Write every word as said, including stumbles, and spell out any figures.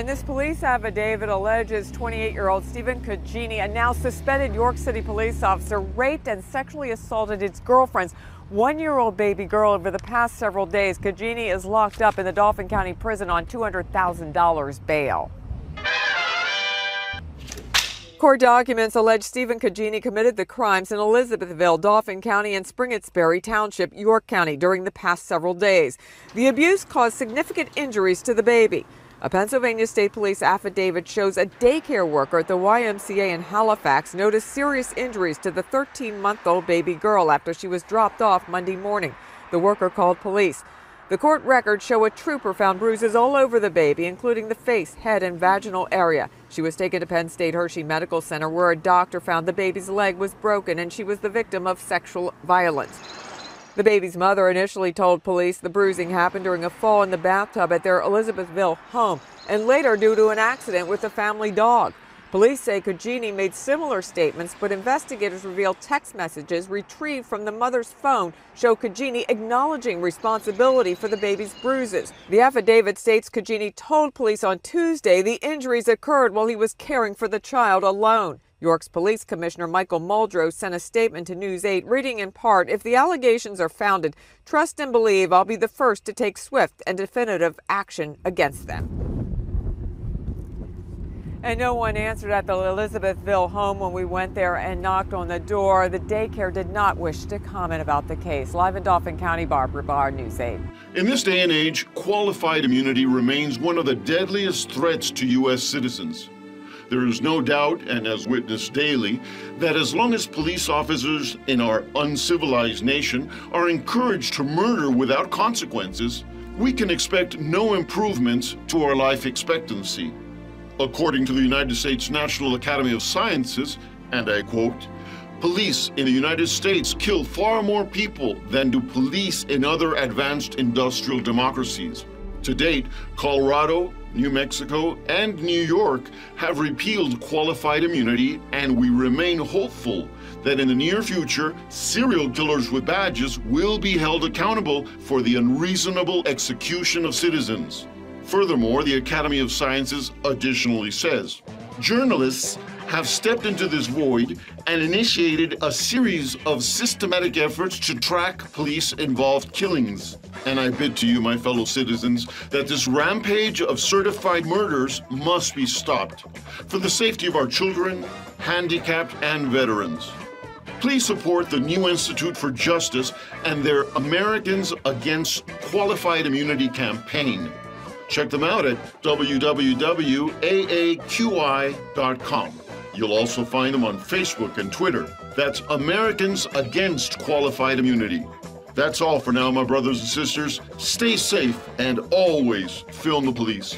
And this police affidavit alleges twenty-eight-year-old Stephen Cucini, a now suspended York City police officer, raped and sexually assaulted his girlfriend's one-year-old baby girl over the past several days. Cucini is locked up in the Dauphin County prison on two hundred thousand dollars bail. Court documents allege Stephen Cucini committed the crimes in Elizabethville, Dauphin County, and Springettsbury Township, York County, during the past several days. The abuse caused significant injuries to the baby. A Pennsylvania State Police affidavit shows a daycare worker at the Y M C A in Halifax noticed serious injuries to the thirteen-month-old baby girl after she was dropped off Monday morning. The worker called police. The court records show a trooper found bruises all over the baby, including the face, head, and vaginal area. She was taken to Penn State Hershey Medical Center, where a doctor found the baby's leg was broken and she was the victim of sexual violence. The baby's mother initially told police the bruising happened during a fall in the bathtub at their Elizabethville home, and later due to an accident with the family dog. Police say Cucini made similar statements, but investigators reveal text messages retrieved from the mother's phone show Cucini acknowledging responsibility for the baby's bruises. The affidavit states Cucini told police on Tuesday the injuries occurred while he was caring for the child alone. York's Police Commissioner Michael Muldrow sent a statement to News eight, reading in part, "If the allegations are founded, trust and believe I'll be the first to take swift and definitive action against them." And no one answered at the Elizabethville home when we went there and knocked on the door. The daycare did not wish to comment about the case. Live in Dauphin County, Barbara Barr, News eight. In this day and age, qualified immunity remains one of the deadliest threats to U S citizens. There is no doubt, and as witnessed daily, that as long as police officers in our uncivilized nation are encouraged to murder without consequences, we can expect no improvements to our life expectancy. According to the United States National Academy of Sciences, and I quote, "Police in the United States kill far more people than do police in other advanced industrial democracies. To date, Colorado, New Mexico, and New York have repealed qualified immunity, and we remain hopeful that in the near future, serial killers with badges will be held accountable for the unreasonable execution of citizens." Furthermore, the Academy of Sciences additionally says, "Journalists have stepped into this void and initiated a series of systematic efforts to track police-involved killings. And I bid to you, my fellow citizens, that this rampage of certified murders must be stopped for the safety of our children, handicapped, and veterans." Please support the New Institute for Justice and their Americans Against Qualified Immunity campaign. Check them out at w w w dot a a q i dot com. You'll also find them on Facebook and Twitter. That's Americans Against Qualified Immunity. That's all for now, my brothers and sisters. Stay safe and always film the police.